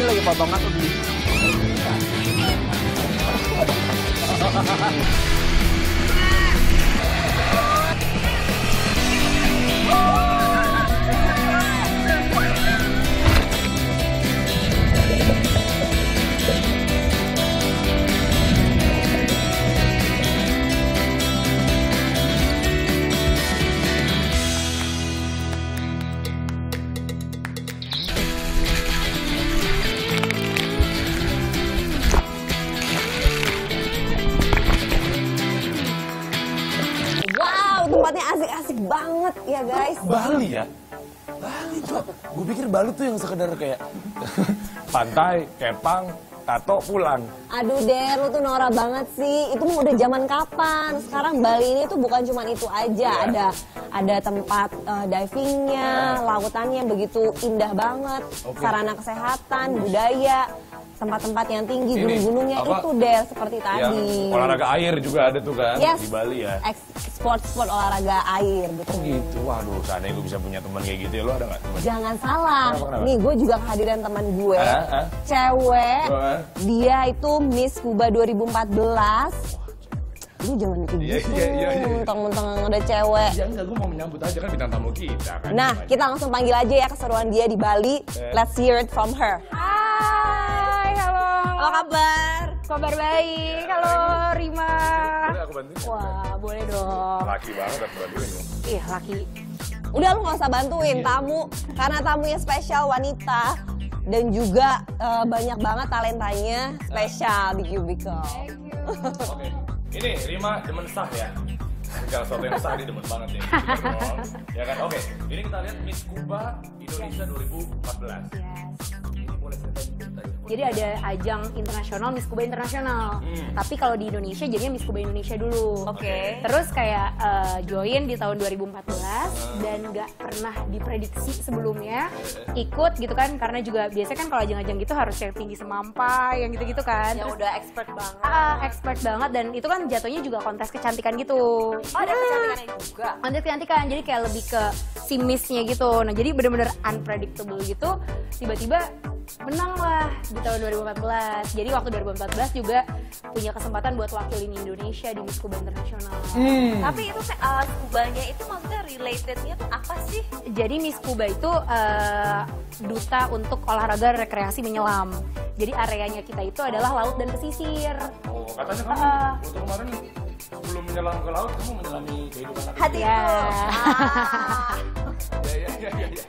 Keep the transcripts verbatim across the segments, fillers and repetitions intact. ini lagi potongan tuh. Tempatnya asik-asik banget ya guys. Bali ya? Bali tuh. Gue pikir Bali tuh yang sekedar kayak pantai, kepang, tato, pulang. Aduh Der, lu tuh norak banget sih. Itu mau udah zaman kapan? Sekarang Bali ini tuh bukan cuma itu aja. Yeah. Ada ada tempat uh, divingnya, lautannya begitu indah banget. Okay. Sarana kesehatan, budaya, tempat-tempat yang tinggi, gunung-gunungnya itu Der, seperti tadi. Olahraga air juga ada tuh kan, yes, di Bali ya. Sport-sport olahraga air, betul. Oh gitu, waduh, seandainya gue bisa punya teman kayak gitu ya, lo ada nggak? Jangan salah, kenapa, kenapa? Nih gue juga kehadiran teman gue, ah, ah? cewek, ah. dia itu Miss Kuba dua ribu empat belas. Lu jangan bikin gitu, iya, iya, iya. mentang-mentang ada cewek. Ya enggak, gue mau menyambut aja kan bintang tamu kita kan. Nah, kita langsung panggil aja ya keseruan dia di Bali, eh. let's hear it from her. Hai, halo. Apa kabar? Kabar baik, halo Rima. Boleh aku bantuin? Wah, boleh dong. Laki banget aku bantuin. Iya, laki. Udah lu gak usah bantuin tamu, karena tamunya spesial wanita. Dan juga uh, banyak banget talentanya spesial di Qubicle. Oke, ini Rima Demensah ya? Segala sesuatu yang sah, dia demen banget ya. Ya kan, oke. Ini kita lihat Miss Kuba Indonesia dua ribu empat belas. Yes. Jadi ada ajang internasional, Miss Kuba internasional. Hmm. Tapi kalau di Indonesia jadinya Miss Kuba Indonesia dulu. Oke. Okay. Terus kayak uh, join di tahun dua ribu empat belas dan nggak pernah diprediksi sebelumnya ikut gitu kan, karena juga biasanya kan kalau ajang-ajang gitu harus yang tinggi semampai, yang gitu-gitu kan. Ya udah expert banget. Uh, expert banget dan itu kan jatuhnya juga kontes kecantikan gitu. Oh, ada kecantikannya juga. Kontes kecantikan, jadi kayak lebih ke si Miss-nya gitu. Nah jadi bener-bener unpredictable gitu. Tiba-tiba menang lah di tahun dua ribu empat belas. Jadi waktu dua ribu empat belas juga punya kesempatan buat wakilin Indonesia di Miss Kuba Internasional. Hmm. Tapi itu uh, Kubanya itu maksudnya relatednya tuh apa sih? Jadi Miss Kuba itu uh, duta untuk olahraga rekreasi menyelam. Jadi areanya kita itu adalah laut dan pesisir. Oh, katanya kamu uh, untuk kemarin sebelum menyelam ke laut kamu menyelami kehidupan hati ya. Ya, ya, ya, ya, ya.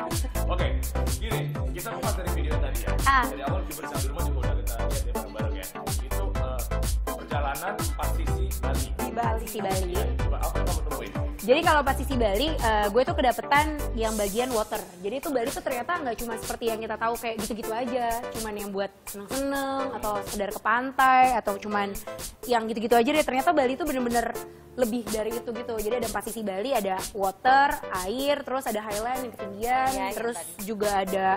Oke, gini, kita buka dari video tadi ya. Ah. Dari awal kita bersama di rumah juga udah kita lihat ya bareng-bareng ya. Itu uh, perjalanan empat sisi Bali. Di Bali, di Bali. Coba apa yang kamu temuin? Jadi kalau empat sisi Bali, uh, gue tuh kedapetan yang bagian water. Jadi itu Bali tuh ternyata nggak cuma seperti yang kita tahu kayak gitu-gitu aja. Cuman yang buat seneng-seneng atau sekedar ke pantai atau cuman yang gitu-gitu aja deh. Ternyata Bali tuh bener-bener lebih dari itu gitu. Jadi ada empat sisi Bali, ada water, air, terus ada highland yang ketinggian, ya, terus tadi juga ada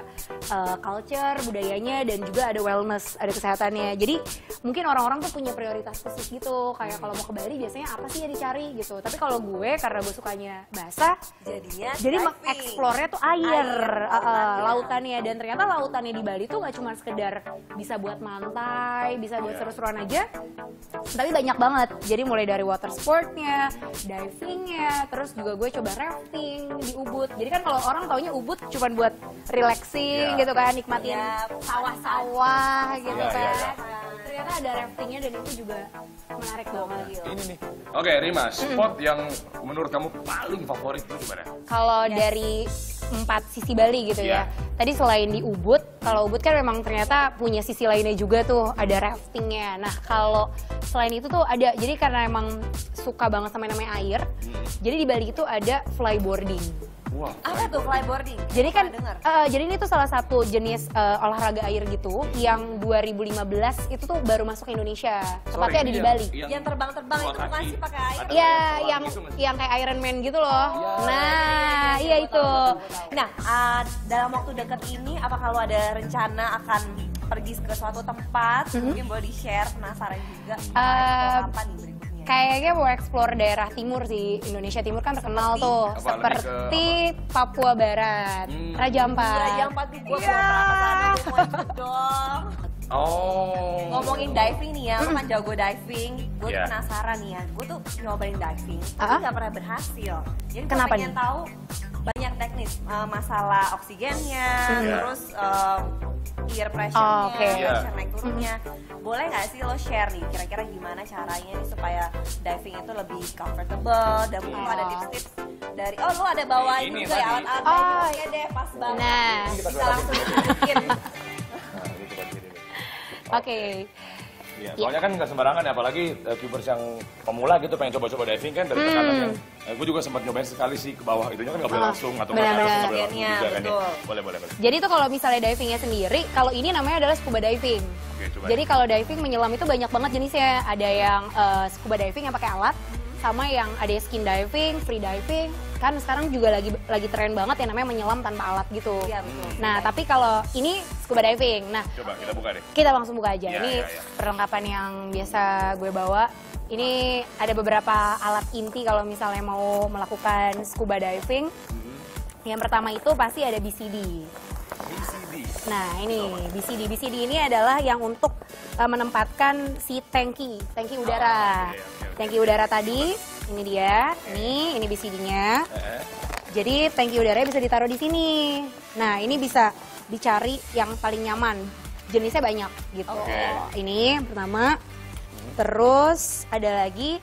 uh, culture, budayanya, dan juga ada wellness, ada kesehatannya. Jadi mungkin orang-orang tuh punya prioritas khusus gitu. Kayak kalau mau ke Bali biasanya apa sih yang dicari gitu. Tapi kalau gue, karena gue sukanya basah, jadinya jadi mengeksplornya tuh air, air uh, uh, lautannya. Dan ternyata lautannya di Bali tuh gak cuma sekedar bisa buat mantai, bisa buat seru-seruan aja, tapi banyak banget. Jadi mulai dari water sport, divingnya, terus juga gue coba rafting di Ubud. Jadi kan kalau orang taunya Ubud cuman buat relaxing yeah. gitu kan, nikmatin sawah-sawah yeah. gitu yeah, kan. Yeah, yeah. Ternyata ada raftingnya dan itu juga menarik banget. Gitu. Ini nih. Oke okay, Rima, spot mm. yang menurut kamu paling favorit itu di mana? Kalau yes. dari empat sisi Bali gitu yeah. ya. Tadi selain di Ubud, kalau Ubud kan memang ternyata punya sisi lainnya juga tuh, ada raftingnya. Nah kalau selain itu tuh ada, jadi karena emang suka banget sama namanya air, hmm. jadi di Bali itu ada flyboarding. Wow, apa tuh flyboarding? Jadi kan, uh, jadi ini tuh salah satu jenis uh, olahraga air gitu yang dua ribu lima belas itu tuh baru masuk ke Indonesia. Tepatnya ada di Bali. Yang terbang-terbang itu bukan sih pakai air? Iya, yang yang kayak Iron Man gitu loh. Oh, nah, iya itu. Nah, uh, dalam waktu dekat ini, apa kalau ada rencana akan pergi ke suatu tempat? Mm-hmm. Mungkin boleh di share, penasaran juga. Uh, apa nih berikutnya? Kayaknya mau explore daerah timur sih, Indonesia Timur kan terkenal seperti, tuh, apa, seperti ke, Papua Barat, hmm. Raja Ampat. Raja Ampat tuh gue yeah. mau pernah kesana, dong. Oh. Ngomongin diving nih ya, lo kan jago diving, gue yeah. tuh penasaran nih ya, gue tuh nyobain diving, tapi uh-huh. gak pernah berhasil. Jadi gue pengen tahu banyak teknis, uh, masalah oksigennya, yeah. terus uh, air pressure-nya, oh, okay. yeah. pressure naik turunnya. Boleh nggak sih lo share nih kira-kira gimana caranya nih supaya diving itu lebih comfortable dan mungkin oh. ada tips-tips dari oh lo ada bawain ini juga ya alat-alat oh, diving, oke deh pas banget. Nah, kita, kita langsung bikin. Oke. Ya, soalnya kan nggak sembarangan ya, apalagi uh, cubers yang pemula gitu pengen coba-coba diving kan dari hmm. tekanan kan. Eh, gue juga sempat nyobain sekali sih ke bawah, itunya kan nggak boleh oh, langsung atau nggak boleh langsung juga kan ya. Boleh, boleh, boleh. Jadi tuh kalau misalnya divingnya sendiri, kalau ini namanya adalah scuba diving. Oke, coba. Jadi kalau diving menyelam itu banyak banget jenisnya, ada yang uh, scuba diving yang pakai alat, sama yang ada skin diving, free diving. Kan sekarang juga lagi lagi tren banget ya namanya menyelam tanpa alat gitu. Ya, betul. Nah, tapi kalau ini scuba diving. Nah, coba kita buka deh. Kita langsung buka aja. Ya, ini ya, ya. perlengkapan yang biasa gue bawa. Ini ada beberapa alat inti kalau misalnya mau melakukan scuba diving. Hmm. Yang pertama itu pasti ada B C D. B C D. Nah, ini oh, B C D. B C D ini adalah yang untuk uh, menempatkan si tangki, tangki udara. Oh, okay, okay, okay. Tangki udara tadi. Ini dia, ini, ini B C D-nya. Jadi tangki udaranya bisa ditaruh di sini. Nah, ini bisa dicari yang paling nyaman. Jenisnya banyak gitu. Okay. Ini pertama, terus ada lagi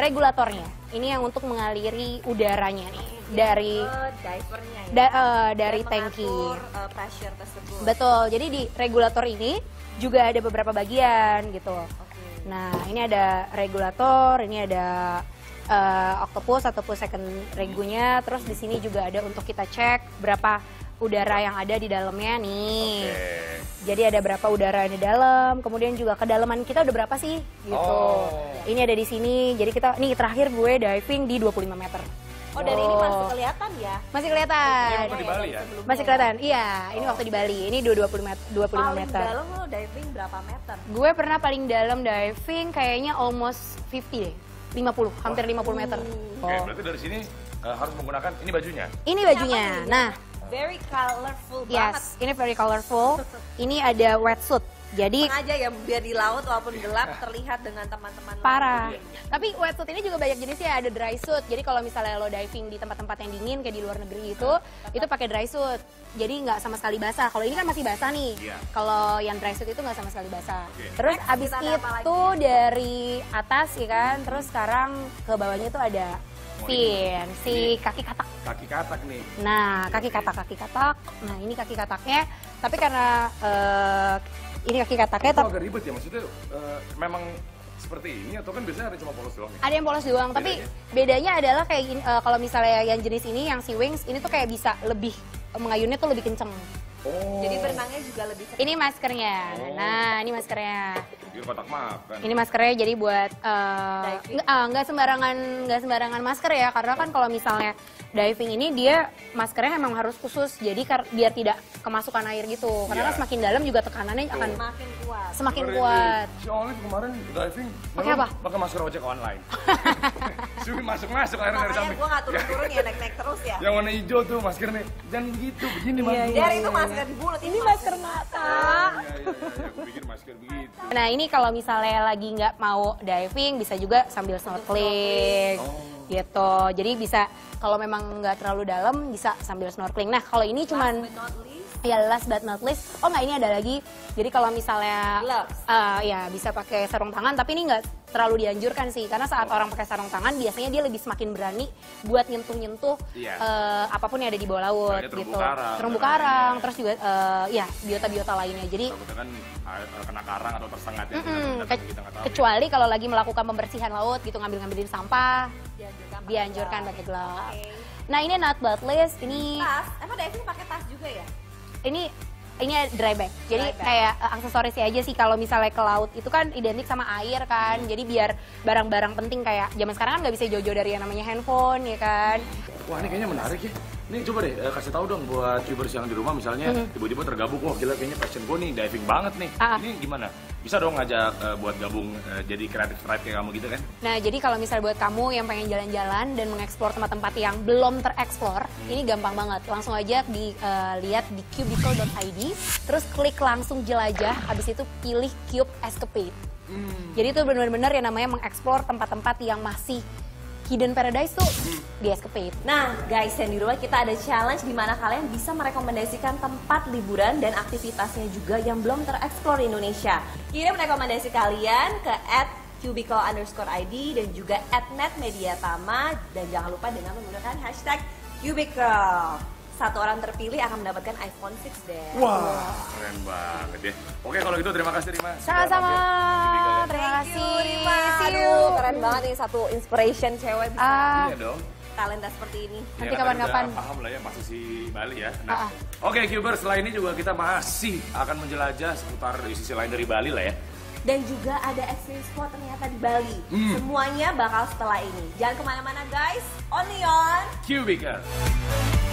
regulatornya. Ini yang untuk mengaliri udaranya nih dari divernya ya. Da, uh, dari tangki. Uh, pressure tersebut. Betul. Jadi di regulator ini juga ada beberapa bagian gitu. Okay. Nah, ini ada regulator, ini ada Uh, octopus ataupun second regunya, terus di sini juga ada untuk kita cek berapa udara yang ada di dalamnya nih. Okay. Jadi ada berapa udara yang di dalam, kemudian juga kedalaman kita udah berapa sih gitu. Oh. Ini ada di sini. Jadi kita nih terakhir gue diving di dua puluh lima meter. Oh, dari oh. ini masih kelihatan ya? Masih kelihatan. Ini waktu di Bali ya? Masih kelihatan. Iya, ini oh. waktu di Bali. Ini dua puluh lima meter. Paling dalam lo diving berapa meter? Gue pernah paling dalam diving kayaknya almost fifty deh. lima puluh, hampir lima puluh meter. Oh. Oke, berarti dari sini uh, harus menggunakan, ini bajunya? Ini bajunya, nah. Very colorful banget. Yes, ini very colorful. Ini ada wetsuit. Jadi aja ya biar di laut walaupun gelap terlihat dengan teman-teman parah. Tapi wetsuit ini juga banyak jenisnya, ada dry suit. Jadi kalau misalnya lo diving di tempat-tempat yang dingin kayak di luar negeri itu, Tentang. itu pakai dry suit. Jadi nggak sama sekali basah. Kalau ini kan masih basah nih. Yeah. Kalau yang dry suit itu nggak sama sekali basah. Okay. Terus Next, abis itu dari atas ya kan, terus sekarang ke bawahnya itu ada pin, si kaki katak. Kaki katak nih. Nah, kaki katak, kaki katak. Nah, ini kaki kataknya. Tapi karena uh, ini kaki kataknya itu agak ribet ya, maksudnya uh, memang seperti ini atau kan biasanya ada cuma polos doang? Ada yang polos doang, bedanya. Tapi bedanya adalah kayak uh, kalau misalnya yang jenis ini, yang si wings ini tuh kayak bisa lebih mengayunnya tuh lebih kenceng. Oh. Jadi berenangnya juga lebih cepat. Ini maskernya. Oh. Nah, ini maskernya. Ini kotak makan. Ini maskernya jadi buat uh, uh, nggak sembarangan nggak sembarangan masker ya, karena kan kalau misalnya diving ini dia maskernya emang harus khusus jadi biar tidak kemasukan air gitu. Karena yeah. kan semakin dalam juga tekanannya so, akan semakin kuat. Semakin Kemarin kuat. Soalnya kemarin diving pakai apa? Pakai masker ojek online. Suruh masuk-masuk airnya dari samping. Gua enggak turun-turun ya naik-naik terus ya. Yang warna hijau tuh masker nih. Jangan gitu, begini yeah, mas. Dari itu masker di mulut, ini masker mata. Ya, ya, ya, ya. Aku pikir masker begitu. Nah, ini kalau misalnya lagi nggak mau diving bisa juga sambil snorkeling. Oh. Gitu, jadi bisa kalau memang nggak terlalu dalam bisa sambil snorkeling. Nah kalau ini cuman ya last but not least, oh nggak ini ada lagi. Jadi kalau misalnya uh, ya bisa pakai sarung tangan, tapi ini nggak terlalu dianjurkan sih karena saat oh. orang pakai sarung tangan biasanya dia lebih semakin berani buat nyentuh-nyentuh yeah. uh, apapun yang ada di bawah laut nah, gitu. Terumbu karang, terus juga uh, ya biota-biota lainnya. Jadi kan kena karang atau tersengat ya, mm -mm, kita, kita ke, kecuali kalau lagi melakukan pembersihan laut gitu ngambil-ngambilin sampah dianjurkan, dianjurkan pakai glove. Okay. Nah, ini not but least, ini tas. Emang diving pakai tas juga ya? Ini ini dry bag, jadi dry bag. kayak uh, aksesorisnya aja sih kalau misalnya ke laut itu kan identik sama air kan, hmm. jadi biar barang-barang penting kayak zaman sekarang kan nggak bisa jauh-jauh dari yang namanya handphone ya kan. Wah, ini kayaknya menarik ya. Nih coba deh uh, kasih tahu dong buat viewers yang di rumah misalnya tiba-tiba mm -hmm. tergabung, wah gila kayaknya passion gue nih diving banget nih. Uh -huh. Ini gimana? bisa dong ngajak uh, buat gabung uh, jadi kreatif tribe kayak kamu gitu kan? Nah, jadi kalau misalnya buat kamu yang pengen jalan-jalan dan mengeksplor tempat-tempat yang belum tereksplor, hmm. ini gampang banget. Langsung aja di uh, lihat di Qubicle dot I D, terus klik langsung jelajah, habis itu pilih Cube Escapade. Hmm. Jadi itu benar-benar yang namanya mengeksplor tempat-tempat yang masih hidden paradise tuh di Escapade. Nah guys, yang di rumah kita ada challenge di mana kalian bisa merekomendasikan tempat liburan dan aktivitasnya juga yang belum tereksplor di Indonesia. Kirim rekomendasi kalian ke at Qubicle underscore I D dan juga at netmediatama dan jangan lupa dengan menggunakan hashtag Qubicle. Satu orang terpilih akan mendapatkan iPhone six deh. Wah, keren banget ya. Oke, kalau gitu terima kasih Rima. Sama-sama. Terima kasih Rima. Aduh, keren banget nih satu inspiration cewek bisa. Ah. Iya dong. Talenta seperti ini. Nanti kapan-kapan. Ya, paham lah ya posisi Bali ya. Nah, ah. Oke, Qubers, selain ini juga kita masih akan menjelajah seputar sisi lain dari Bali lah ya. Dan juga ada Ashley Squad ternyata di Bali. Hmm. Semuanya bakal setelah ini. Jangan kemana-mana guys. Only on Qubicle.